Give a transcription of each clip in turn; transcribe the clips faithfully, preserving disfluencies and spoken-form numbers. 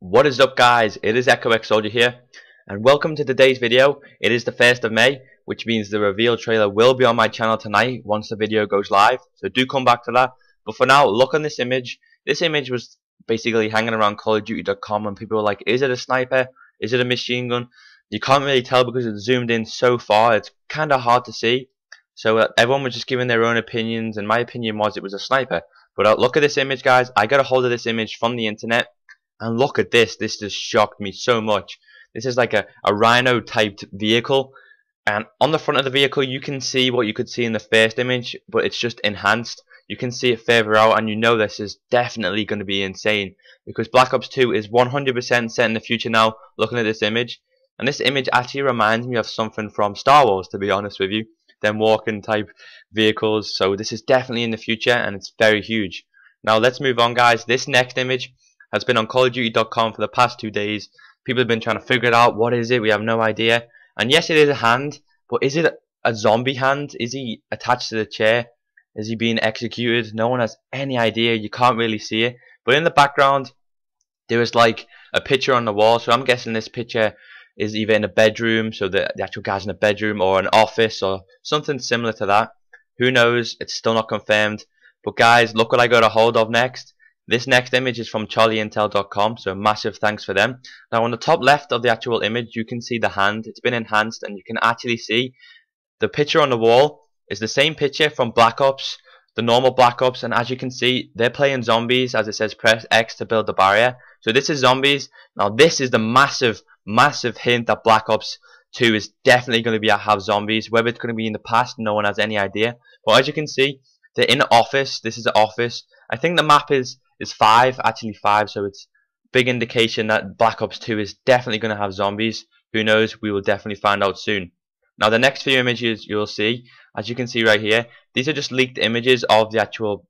What is up, guys? It is Echo X Soldier here, and welcome to today's video. It is the first of May, which means the reveal trailer will be on my channel tonight once the video goes live, so do come back to that. But for now, look on this image. This image was basically hanging around call of duty dot com, and people were like, is it a sniper? Is it a machine gun? You can't really tell because it's zoomed in so far, it's kind of hard to see. So uh, everyone was just giving their own opinions, and my opinion was it was a sniper. But uh, look at this image, guys. I got a hold of this image from the internet, and look at this. This just shocked me so much. This is like a, a rhino-typed vehicle, and on the front of the vehicle you can see what you could see in the first image, but it's just enhanced. You can see it further out, and you know this is definitely going to be insane, because Black Ops two is one hundred percent set in the future now, looking at this image. And this image actually reminds me of something from Star Wars, to be honest with you. Them walking type vehicles. So this is definitely in the future, and it's very huge. Now let's move on, guys. This next image has been on call of duty dot com for the past two days. People have been trying to figure it out. What is it? We have no idea. And yes, it is a hand, but is it a zombie hand? Is he attached to the chair? Is he being executed? No one has any idea. You can't really see it, but in the background there is like a picture on the wall, so I'm guessing this picture is either in a bedroom, so the, the actual guy's in a bedroom, or an office, or something similar to that. Who knows? It's still not confirmed. But guys, look what I got a hold of next. This next image is from charlie intel dot com, so massive thanks for them. Now on the top left of the actual image, you can see the hand. It's been enhanced, and you can actually see the picture on the wall is the same picture from Black Ops, the normal Black Ops, and as you can see, they're playing zombies. As it says, press X to build the barrier. So this is zombies. Now this is the massive massive hint that Black Ops two is definitely going to be have zombies. Whether it's going to be in the past, no one has any idea. But as you can see, they're in the office. This is the office. I think the map is is five, actually five, so it's big indication that Black Ops two is definitely going to have zombies. Who knows? We will definitely find out soon. Now the next few images you'll see, as you can see right here, these are just leaked images of the actual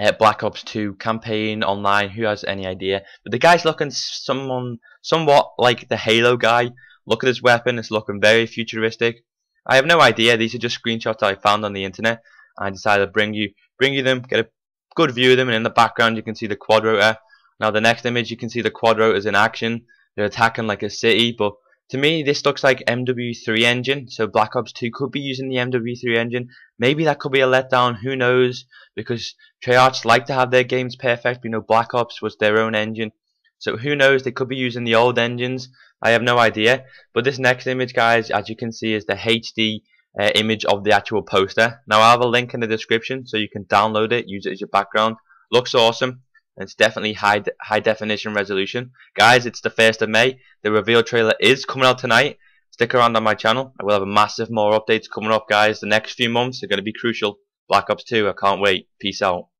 uh, Black Ops two campaign online. Who has any idea? But the guy's looking someone somewhat like the Halo guy. Look at his weapon. It's looking very futuristic. I have no idea. These are just screenshots I found on the internet. I decided to bring you bring you them, get a good view of them, and in the background you can see the quad rotor. Now the next image, you can see the quad rotors in action. They're attacking like a city, but to me this looks like M W three engine, so Black Ops two could be using the M W three engine. Maybe that could be a letdown, who knows, because Treyarch like to have their games perfect. You know, Black Ops was their own engine, so who knows, they could be using the old engines. I have no idea. But this next image, guys, as you can see, is the H D Uh, image of the actual poster. Now I have a link in the description so you can download it, use it as your background. Looks awesome, and it's definitely high de high definition resolution. Guys, it's the first of May. The reveal trailer is coming out tonight. Stick around on my channel. I will have a massive more updates coming up, guys. The next few months are going to be crucial. Black Ops two, I can't wait. Peace out.